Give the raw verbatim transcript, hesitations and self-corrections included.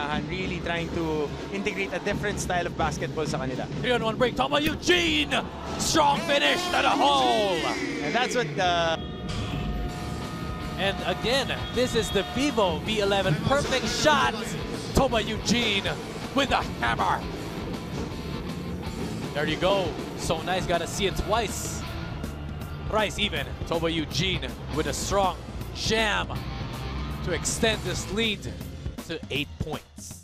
And really trying to integrate a different style of basketball sa kanila. three on one break, Toba Eugene! Strong finish to the hole! And that's what the... And again, this is the Vivo V eleven. Perfect shot! Toba Eugene with a hammer! There you go. So nice, gotta see it twice. Thrice even. Toba Eugene with a strong jam to extend this lead to eight points.